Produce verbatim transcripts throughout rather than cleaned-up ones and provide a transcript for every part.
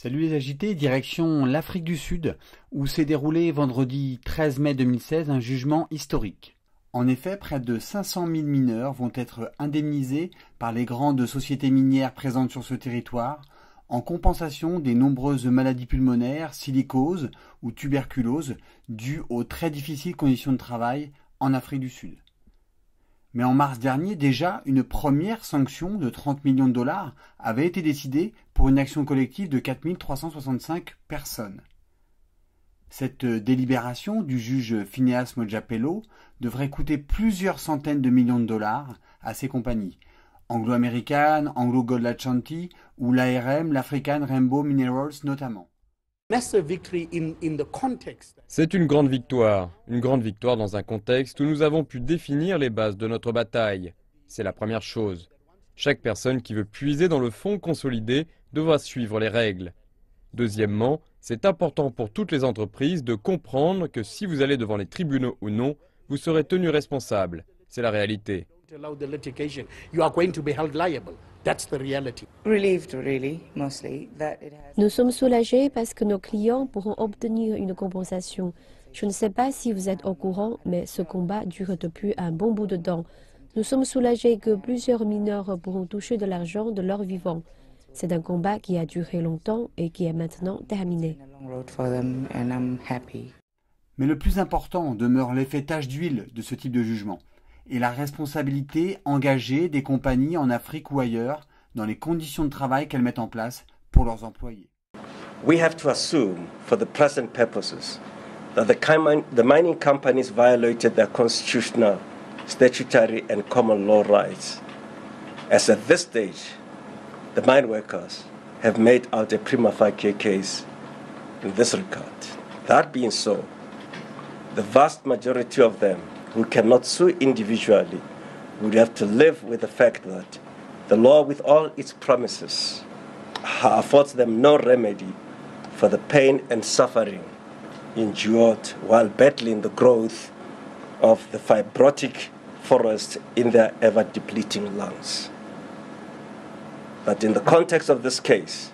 Salut les agités, direction l'Afrique du Sud, où s'est déroulé vendredi treize mai deux mille seize un jugement historique. En effet, près de cinq cent mille mineurs vont être indemnisés par les grandes sociétés minières présentes sur ce territoire, en compensation des nombreuses maladies pulmonaires, silicose ou tuberculose, dues aux très difficiles conditions de travail en Afrique du Sud. Mais en mars dernier, déjà, une première sanction de trente millions de dollars avait été décidée pour une action collective de quatre mille trois cent soixante-cinq personnes. Cette délibération du juge Phineas Mojapelo devrait coûter plusieurs centaines de millions de dollars à ses compagnies, Anglo-American, AngloGold Ashanti ou l'A R M, l'African Rainbow Minerals notamment. C'est une grande victoire, une grande victoire dans un contexte où nous avons pu définir les bases de notre bataille. C'est la première chose. Chaque personne qui veut puiser dans le fonds consolidé devra suivre les règles. Deuxièmement, c'est important pour toutes les entreprises de comprendre que si vous allez devant les tribunaux ou non, vous serez tenu responsable. C'est la réalité. Nous sommes soulagés parce que nos clients pourront obtenir une compensation. Je ne sais pas si vous êtes au courant, mais ce combat dure depuis un bon bout de temps. Nous sommes soulagés que plusieurs mineurs pourront toucher de l'argent de leur vivant. C'est un combat qui a duré longtemps et qui est maintenant terminé. Mais le plus important demeure l'effet tache d'huile de ce type de jugement et la responsabilité engagée des compagnies en Afrique ou ailleurs dans les conditions de travail qu'elles mettent en place pour leurs employés. We have to assume for the present purposes that the mining companies violated their constitutional, statutory and common law rights, as at this stage the mine workers have made out a prima facie case in this regard. That being so, the vast majority of them who cannot sue individually would have to live with the fact that the law, with all its promises, affords them no remedy for the pain and suffering endured while battling the growth of the fibrotic forest in their ever-depleting lungs. But in the context of this case,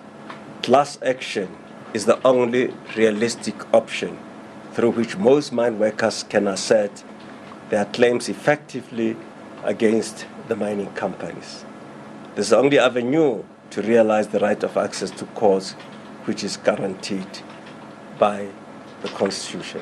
class action is the only realistic option through which most mine workers can assert their claims effectively against the mining companies. This is the only avenue to realize the right of access to cause which is guaranteed by the Constitution.